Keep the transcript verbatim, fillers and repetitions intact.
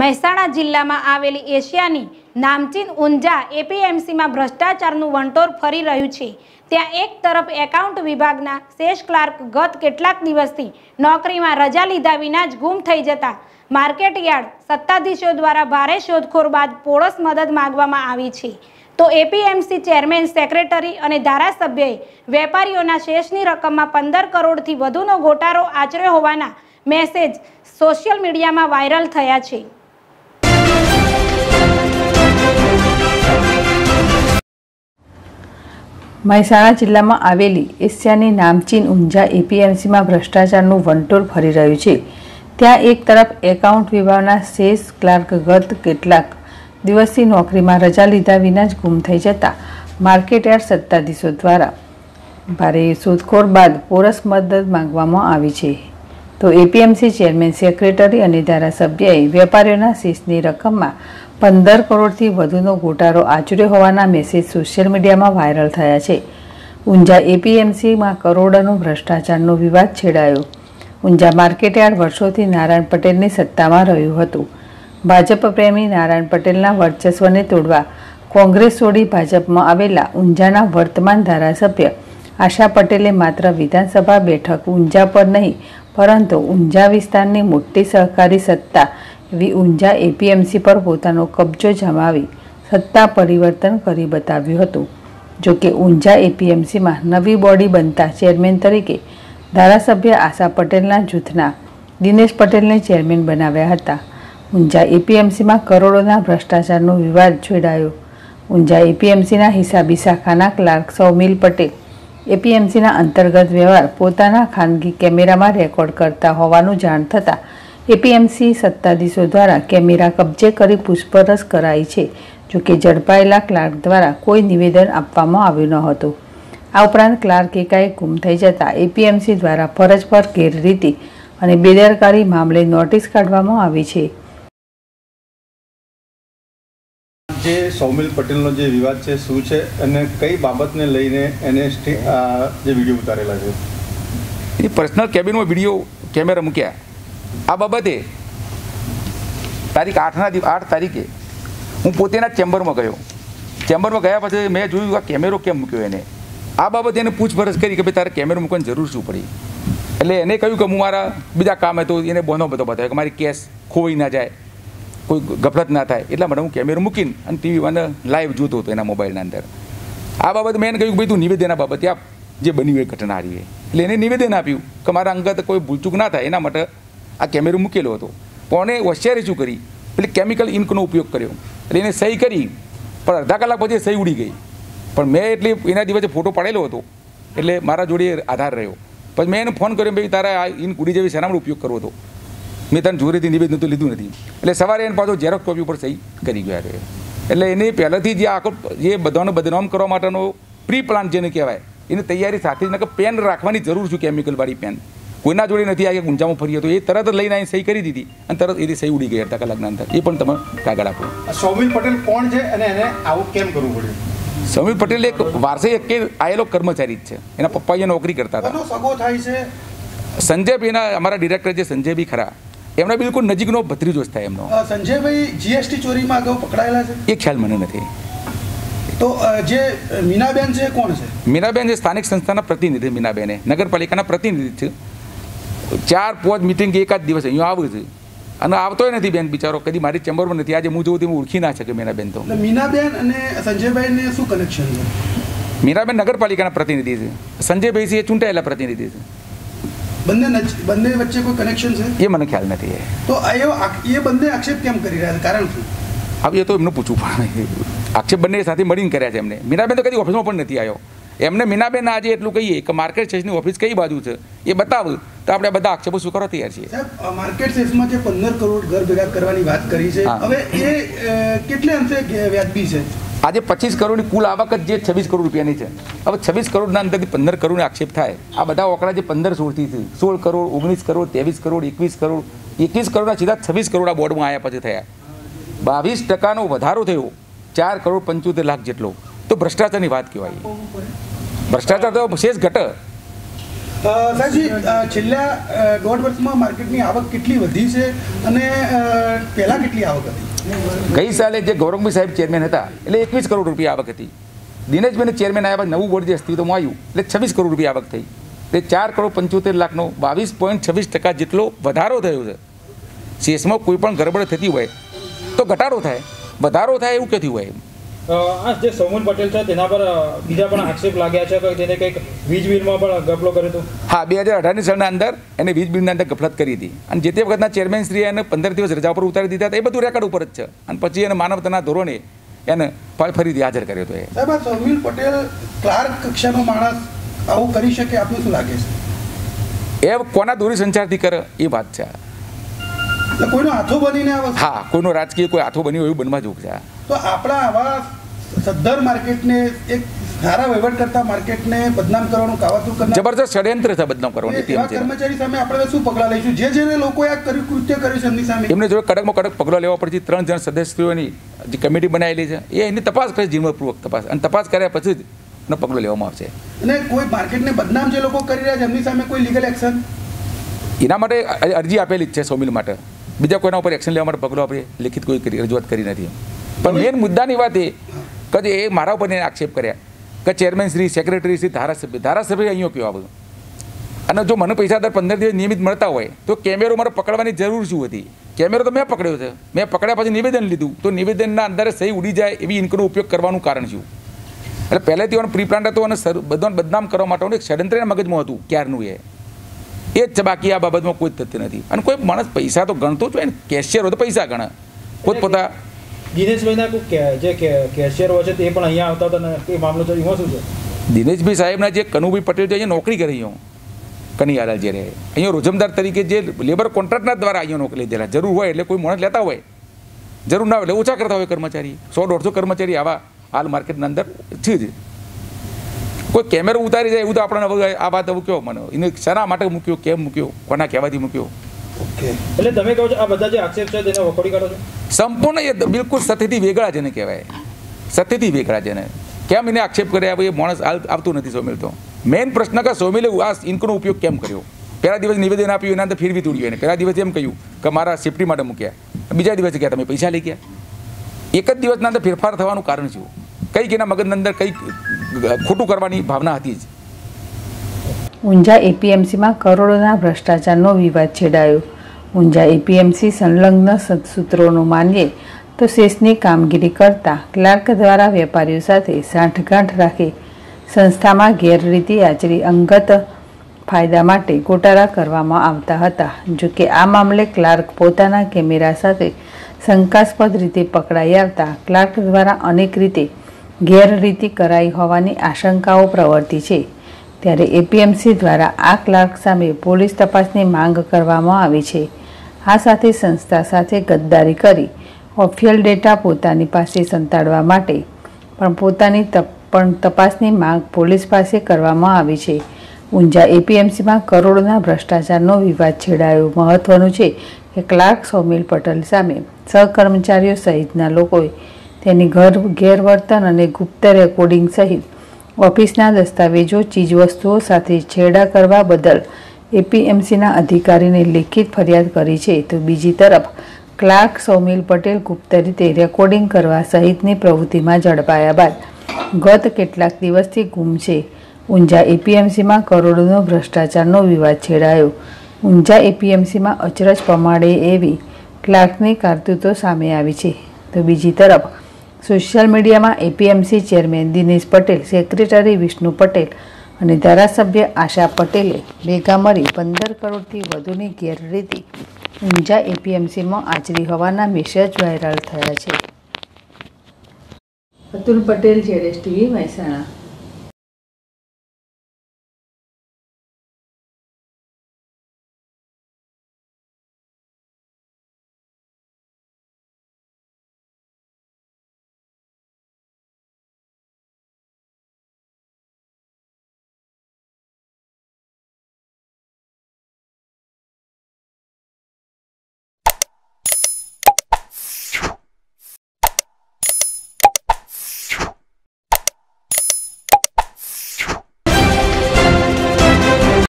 મહેસાણા જિલ્લામાં આવેલી એશિયાની નામચીન ઊંઝા એપીએમસીમાં ભ્રષ્ટાચારનું વંટોળ ફરી રહ્યું છે। ત્યાં એક તરફ એકાઉન્ટ વિભાગના સેશ ક્લાર્ક ગત કેટલાક દિવસથી નોકરીમાં રજા લીધા વિના જ ગુમ થઈ જતા માર્કેટયાર્ડ સત્તાધીશો દ્વારા ભારે શોધખોળ બાદ પોળસ મદદ માંગવામાં આવી છે। તો એપીએમસી ચેરમેન, સેક્રેટરી અને ધારાસભ્યએ વેપારીઓના શેષની રકમમાં પંદર કરોડથી વધુનો ગોટાળો આચર્યો હોવાના મેસેજ સોશિયલ મીડિયામાં વાયરલ થયા છે। મહેસાણા જિલ્લામાં આવેલી એશિયાની નામચીન ઊંઝા એપીએમસીમાં ભ્રષ્ટાચારનું વંટોળ ફરી રહ્યું છે। ત્યાં એક તરફ એકાઉન્ટ વિભાગના સેસ ક્લાર્ક ગત કેટલાક દિવસથી નોકરીમાં રજા લીધા વિના જ ગુમ થઈ જતા માર્કેટયાર્ડ સત્તાધીશો દ્વારા ભારે શોધખોળ બાદ પોરસ મદદ માંગવામાં આવી છે। તો એપીએમસી ચેરમેન, સેક્રેટરી અને ધારાસભ્યએ વેપારીઓના સેસની રકમમાં પંદર કરોડથી વધુનો ગોટાળો આચર્યો હોવાના મેસેજ સોશિયલ મીડિયામાં વાયરલ થયા છે। ઊંઝા એપીએમસીમાં કરોડોનો ભ્રષ્ટાચારનો વિવાદ છેડાયો। ઊંઝા માર્કેટયાર્ડ વર્ષોથી નારાયણ પટેલની સત્તામાં રહ્યું હતું। ભાજપ પ્રેમી નારાયણ પટેલના વર્ચસ્વને તોડવા કોંગ્રેસ છોડી ભાજપમાં આવેલા ઊંઝાના વર્તમાન ધારાસભ્ય આશા પટેલે માત્ર વિધાનસભા બેઠક ઊંઝા પર નહીં પરંતુ ઊંઝા વિસ્તારની મોટી સહકારી સત્તા એવી ઊંઝા એપીએમસી પર પોતાનો કબજો જમાવી સત્તા પરિવર્તન કરી બતાવ્યું હતું। જોકે ઊંઝા એપીએમસીમાં નવી બોડી બનતા ચેરમેન તરીકે ધારાસભ્ય આશા પટેલના જૂથના દિનેશ પટેલને ચેરમેન બનાવ્યા હતા। ઊંઝા એપીએમસીમાં કરોડોના ભ્રષ્ટાચારનો વિવાદ છેડાયો। ઊંઝા એપીએમસીના હિસાબી શાખાના ક્લાર્ક સૌમિલ પટેલ એપીએમસીના અંતર્ગત વ્યવહાર પોતાના ખાનગી કેમેરામાં રેકોર્ડ કરતા હોવાનું જાણ થતાં એપીએમસી સત્તાધીશો દ્વારા કેમેરા કબજે કરી પૂછપરછ કરાઈ છે। જોકે ઝડપાયેલા ક્લાર્ક દ્વારા કોઈ નિવેદન આપવામાં આવ્યું ન હતું। આ ઉપરાંત ક્લાર્ક એકાએક ગુમ થઈ જતાં એપીએમસી દ્વારા ફરજ પર ગેરરીતિ અને બેદરકારી મામલે નોટિસ કાઢવામાં આવી છે। જે સૌમિલ પટેલનો જે વિવાદ છે શું છે અને કઈ બાબતને લઈને એને જે વિડીયો ઉતારેલા છે એ પર્સનલ કેબિનમાં વિડીયો કેમેરા મૂક્યા। आ बाबते तारीख आठ ना दिवस आठ तारीखे हूँ पोतेना चेम्बर में गयो। चेम्बर में गया पछी मैं जोयुं आ केमेरो केम मूक्यो। एने आ बाबते एने पूछपरछ करी के भाई तारे केमेरो मूकवानी जरूर शू पड़ी। एटले एने कह्युं के हूँ मारा बीजा काम हतो। एने बनो बधो बताव्यो के मारी केस खोवाई ना जाए, कोई गफलत ना थाय एटला माटे हूँ केमेरो मूकीने अने टीवी माने लाइव जोतो हतो एना मोबाइलना अंदर। आ बाबते मैं एने कह्युं के भाई तू निवेदन आ बाबते आप जे बन्युं ए घटना रही है एटले एने निवेदन आप्युं के मारा अंगत कोई भूलचूक ना थाय एना माटे आ केमेरो मूकेलो हतो। कोणे होशियारी शू करी एटले केमिकल इंकनो उपयोग कर्यो एटले एने सही करी पण अर्धा कलाक पछी सही उड़ी गई। पण मैं एटले एना दिवसे फोटो पाडेलो हतो एटले मारा जोडे आधार रह्यो। पण मैं एने फोन कर्यो भाई तारे आ इंक उड़ी जेवी शनामणो उपयोग करवो हतो। मैं तने जोरेथी निवेदन तो लीधुं नथी एटले सवारे एने पाछो झेरोक्स कॉपी पर सही करी गयो आरे। एटले एने पहेलेथी जे आखो जे बधानो बदनाम करवा माटेनो प्री प्लान जेने कहेवाय एनी तैयारी साथे नक पेन राखवानी जरूर छे। केमिकल वाली पेन कोईना जोड़े नहीं आया। ऊंझा में फरी तो ये तरत लईने आई सही करी दीधी और तरत ये सही उड़ी गई अर्धा कलाकना अंदर। ये पण तमे कागळ आपो। सौमिल पटेल कोण छे अने एने आवुं केम करवुं पड्युं? सौमिल पटेल एक वारसे एके आयेलो कर्मचारी ज छे। एना पप्पा जे नौकरी करता था। कोनो सगो थाय छे? संजय भाई ना अमारा डायरेक्टर जे संजय भाई खरा एमनो बिल्कुल नजीकनो भत्रीजो ज थाय एमनो। संजय भाई जीएसटी चोरी मां अगाऊ पकड़ायेला छे? ए ख्याल मने नथी। तो जे मीनाबेन छे कोण छे? मीनाबेन जे स्थानिक संस्थाना प्रतिनिधि मीनाबेने नगरपालिकाना प्रतिनिधि छे। चार पांच मीटिंग एक दिवस अहीं आवे छे अने आवतोय नथी बेन बिचारो। कदी मारी चेम्बर में नथी। आज हूँ जोऊं तेम ओळखी ना शके मीनाबेन तो। मीनाबेन अने संजयभाईने शुं कनेक्शन छे? मीनाबेन नगरपालिकाना प्रतिनिधि छे, संजयभाई छे चूंटायेला प्रतिनिधि छे। बंने बंने वच्चे कोई कनेक्शन छे? ए मने ख्याल नथी। तो ए बंने आक्षेप केम करी रह्या छे? कारण शुं? हवे ए तो एमने पूछूं पडे। आक्षेप बंने साथे मळीने कर्या छे एमने। मीनाबेन तो कदी ऑफिसमां पण नथी आव्यो। एमने मीनाबेन आज एटलू कही कि मार्केट सेसनी ऑफिस कई बाजू है ये बताव तो आप बधा आक्षेपों शू करवा तैयार छे। साहब मार्केट सेस में पंदर करोड़ घर भेगा करवानी बात करी है हवे ये केटले अंशे व्याजबी है? आज पच्चीस करोड़ कुल आवक जे छवीस करोड़ रुपया है। हवे छवीस करोड़ अंदर पंदर करोड़ आक्षेप थाय। आ बधा ओकड़ा जो पंदर सोल थी सोल करोड़ ओगनीस करोड़ तेवीस करोड़ एकवीस करोड़ एकवीस करोड़ सीधा छवीस करोड़ आ बोर्ड में आया पछी थया। बावीस टका नो वधारो थयो। चार करोड़ पंचोतेर लाख जेटलो तो भ्रष्टाचार की बात कहवाई। भ्रष्टाचार तो शेष घट સાહેબજી છેલ્લા દોઢ વર્ષમાં માર્કેટની આવક કેટલી વધી છે અને પહેલાં કેટલી આવક હતી? ગઈ સાલે જે ગૌરવભાઈ સાહેબ ચેરમેન હતા એટલે એકવીસ કરોડ રૂપિયા આવક હતી. દિનેશભાઈને ચેરમેન આવ્યા બાદ નવું બોર્ડ જે અસ્તિત્વમાં આવ્યું એટલે છવ્વીસ કરોડ રૂપિયા આવક થઈ. તે ચાર કરોડ પંચોતેર લાખનો બાવીસ પોઈન્ટ છવ્વીસ ટકા જેટલો વધારો થયો છે. શેષમાં કોઈપણ ગરબડ થતી હોય તો ઘટાડો થાય, વધારો થાય એવું કહેતી હોય. आज जो सौमिल पटेल है तेना पर बीजा पण आक्षेप लाग्या छे के तेने कई वीज बिल में पण गफलो कर्यो तो हाँ दो हज़ार अठारह ની સાલના અંદર એને વીજ બિલના અંદર ગફલત કરી હતી અને જે તે વખતના ચેરમેન શ્રી એને પંદર દિવસ રજા પર ઉતારી દીધા હતા. એ બધું રેકોર્ડ ઉપર જ છે અને પછી એને માનવતાના ધોરણે એને ફરીથી હાજર કર્યો તો. એ સાહેબ સૌમિલ પટેલ ક્લાર્ક કક્ષાનો માણસ આવું કરી શકે આપને શું લાગે છે? એ કોના દોરી સંચારથી કરે એ વાત છે. કોઈનો હાથો બનીને આવે છે. હા કોઈનો રાજકીય કોઈ હાથો બની હોય એવું બનવા જોગ છે. तो आपड़ा आवा सद्दर मार्केट ने एक सारा वहीवट करता मार्केट ने बदनाम करवानो कावतू करना जबरदस्त षड्यंत्र था. बदनाम करवानी टीम છે કર્મચારી સામે આપણે શું પગલા લઈશું જે જેને લોકો આ કૃત્ય કરે છે એમની સામે એમને જો કડકમાં કડક પગલા લેવા પડતી. ત્રણ જણ સદસ્યોની જે કમિટી બનાવેલી છે એ એની તપાસ કરે, જીણવટપૂર્વક તપાસ અને તપાસ કર્યા પછી જ એનો પગલો લેવામાં આવશે. અને કોઈ માર્કેટ ને બદનામ જે લોકો કરી રહ્યા છે એમની સામે કોઈ લીગલ એક્શન એના માટે અરજી આપેલી જ છે સૌમિલ માટે. બીજા કોઈના ઉપર એક્શન લેવા માટે પગલો આપણે લેખિત કોઈ રજૂઆત કરી નથી. પણ મેન મુદ્દાની વાત એ કે જે એ મારા ઉપર એને આક્ષેપ કર્યા કે ચેરમેન શ્રી, સેક્રેટરી શ્રી, ધારાસભ્ય ધારાસભ્ય અહીંયા કયો આ બધું. અને જો મને પૈસા દર પંદર દિવસ નિયમિત મળતા હોય તો કેમેરો મારે પકડવાની જરૂર શું હતી? કેમેરો તો મેં પકડ્યો છે. મેં પકડ્યા પછી નિવેદન લીધું તો નિવેદનના અંદર સહી ઉડી જાય એવી ઇન્કનો ઉપયોગ કરવાનું કારણ શું? એટલે પહેલેથી એનો પ્રી પ્લાન્ટ હતો અને બધાને બદનામ કરવા માટેનું એક ષડયંત્રના મગજમાં હતું ક્યારનું. એ એ જ છે, બાકી આ બાબતમાં કોઈ તથ્ય નથી. અને કોઈ માણસ પૈસા તો ગણતો જ હોય ને, કેશિયર હોય તો પૈસા ગણે ખુદ પોતા. દિનેશભાઈના જે કેશિયર હોય છે તે પણ અહીંયા આવતા હતા એ મામલો છે એમાં શું છે? દિનેશભાઈ સાહેબના જે કનુભાઈ પટેલ છે અહીંયા નોકરી કરી કનૈયાલાલ જે રહે અહીંયા રોજમદાર તરીકે જે લેબર કોન્ટ્રાક્ટના દ્વારા અહીંયા નોકરી લીધેલા. જરૂર હોય એટલે કોઈ માણસ લેતા હોય, જરૂર ના હોય એટલે ઓછા કરતા હોય કર્મચારી. સો દોઢસો કર્મચારી આવા હાલ માર્કેટના અંદર છે જ. કોઈ કેમેરો ઉતારી જાય એવું તો આપણને આ વાત એવું કહો મને એને શાના માટે મૂક્યો, કેમ મૂક્યો, કોના કહેવાથી મૂક્યો? એટલે તમે કહો છો આ બધા જે આક્ષેપ છે તેને વખોડી કાઢો છો સંપૂર્ણ? એ બિલકુલ સત્યથી વેગળા જેને કહેવાય, સત્યથી વેગળા જેને. કેમ એને આક્ષેપ કર્યા ભાઈ? માણસ આવતું નથી સૌમિલ તો. મેઇન પ્રશ્ન કે સૌમિલે આ ઇન્કનો ઉપયોગ કેમ કર્યો? પહેલા દિવસ નિવેદન આપ્યું એના અંદર ફેરવી તોડ્યું એને. પહેલા દિવસે એમ કહ્યું કે મારા સેફ્ટી માટે મૂક્યા, બીજા દિવસે કહ્યા તમે પૈસા લઈ ગયા. એક જ દિવસના અંદર ફેરફાર થવાનું કારણ શું? કંઈક એના મગજની અંદર કંઈક ખોટું કરવાની ભાવના હતી જ. ઊંઝા એપીએમસીમાં કરોડોના ભ્રષ્ટાચારનો વિવાદ છેડાયો. ઊંઝા એપીએમસી સંલગ્ન સૂત્રોનું માનીએ તો શેષની કામગીરી કરતા ક્લાર્ક દ્વારા વેપારીઓ સાથે સાંઠગાંઠ રાખી સંસ્થામાં ગેરરીતિ આચરી અંગત ફાયદા માટે ગોટાળા કરવામાં આવતા હતા. જોકે આ મામલે ક્લાર્ક પોતાના કેમેરા સાથે શંકાસ્પદ રીતે પકડાઈ આવતા ક્લાર્ક દ્વારા અનેક રીતે ગેરરીતિ કરાઈ હોવાની આશંકાઓ પ્રવર્તી છે. ત્યારે એપીએમસી દ્વારા આ ક્લાર્ક સામે પોલીસ તપાસની માંગ કરવામાં આવી છે. આ સાથે સંસ્થા સાથે ગદ્દારી કરી ઓફિશિયલ ડેટા પોતાની પાસે સંતાડવા માટે પણ પોતાની પણ તપાસની માંગ પોલીસ પાસે કરવામાં આવી છે. ઊંઝા એપીએમસીમાં કરોડોના ભ્ષ્ટાચારનો વિવાદ છેડાયો. મહત્વનું છે કે ક્લાર્ક સૌમિલ પટેલ સામે સહકર્મચારીઓ સહિતના લોકોએ તેની ઘર ગેરવર્તન અને ગુપ્ત રેકોર્ડિંગ સહિત ઓફિસના દસ્તાવેજો ચીજવસ્તુઓ સાથે છેડા કરવા બદલ એપીએમસીના અધિકારીને લેખિત ફરિયાદ કરી છે. તો બીજી તરફ ક્લાર્ક સૌમિલ પટેલ ગુપ્ત રીતે રેકોર્ડિંગ કરવા સહિતની પ્રવૃત્તિમાં ઝડપાયા બાદ ગત કેટલાક દિવસથી ગુમ છે. ઊંઝા એપીએમસીમાં કરોડોનો ભ્રષ્ટાચારનો વિવાદ છેડાયો. ઊંઝા એપીએમસીમાં અચરજ પમાડે એવી ક્લાર્કની કારતૂતો સામે આવી છે. તો બીજી તરફ સોશિયલ મીડિયામાં APMC chairman Dinesh Patel, secretary Vishnu Patel અને ધારાસભ્ય આશા પટેલે ભેગા મળી પંદર કરોડથી વધુની ગેરરીતિ ઊંઝા એપીએમસીમાં આચરી હોવાના મેસેજ વાયરલ થયા છે. Atul Patel, Z S TV, Mehsana.